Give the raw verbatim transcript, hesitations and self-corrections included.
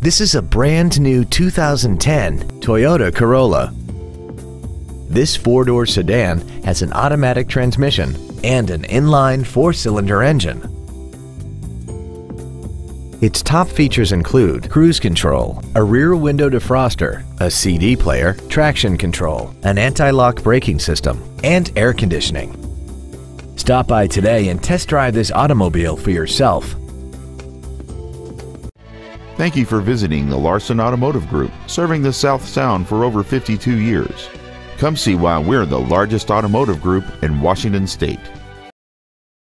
This is a brand new two thousand ten Toyota Corolla. This four-door sedan has an automatic transmission and an inline four-cylinder engine. Its top features include cruise control, a rear window defroster, a C D player, traction control, an anti-lock braking system, and air conditioning. Stop by today and test drive this automobile for yourself. Thank you for visiting the Larson Automotive Group, serving the South Sound for over fifty-two years. Come see why we're the largest automotive group in Washington State.